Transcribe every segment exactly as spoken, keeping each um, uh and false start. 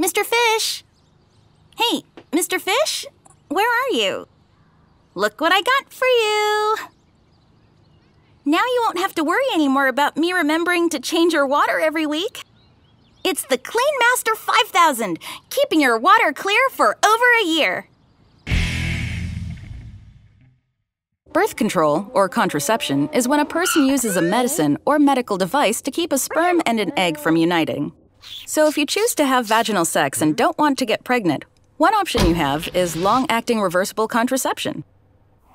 Mister Fish! Hey, Mister Fish, where are you? Look what I got for you! Now you won't have to worry anymore about me remembering to change your water every week. It's the Clean Master five thousand, keeping your water clear for over a year. Birth control, or contraception, is when a person uses a medicine or medical device to keep a sperm and an egg from uniting. So if you choose to have vaginal sex and don't want to get pregnant, one option you have is long-acting reversible contraception.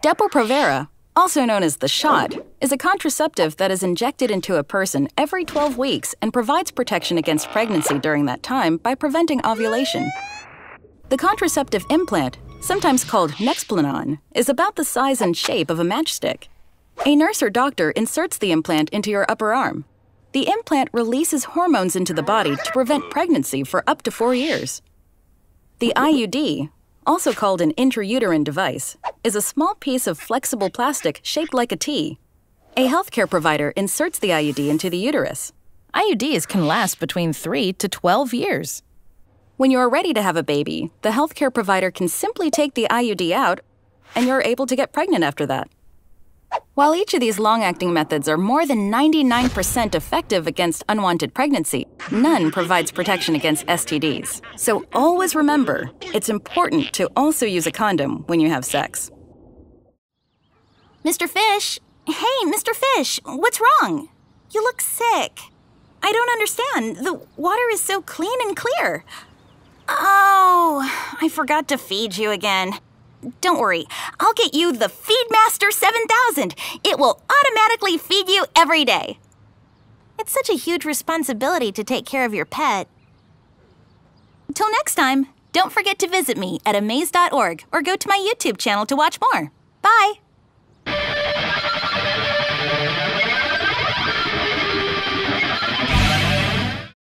Depo-Provera, also known as the shot, is a contraceptive that is injected into a person every twelve weeks and provides protection against pregnancy during that time by preventing ovulation. The contraceptive implant, sometimes called Nexplanon, is about the size and shape of a matchstick. A nurse or doctor inserts the implant into your upper arm. The implant releases hormones into the body to prevent pregnancy for up to four years. The I U D, also called an intrauterine device, is a small piece of flexible plastic shaped like a T. A healthcare provider inserts the I U D into the uterus. I U Ds can last between three to twelve years. When you are ready to have a baby, the healthcare provider can simply take the I U D out and you're able to get pregnant after that. While each of these long-acting methods are more than ninety-nine percent effective against unwanted pregnancy, none provides protection against S T Ds. So always remember, it's important to also use a condom when you have sex. Mister Fish! Hey, Mister Fish! What's wrong? You look sick. I don't understand. The water is so clean and clear. Oh, I forgot to feed you again. Don't worry, I'll get you the FeedMaster seven thousand. It will automatically feed you every day. It's such a huge responsibility to take care of your pet. Till next time, don't forget to visit me at amaze dot org or go to my YouTube channel to watch more. Bye!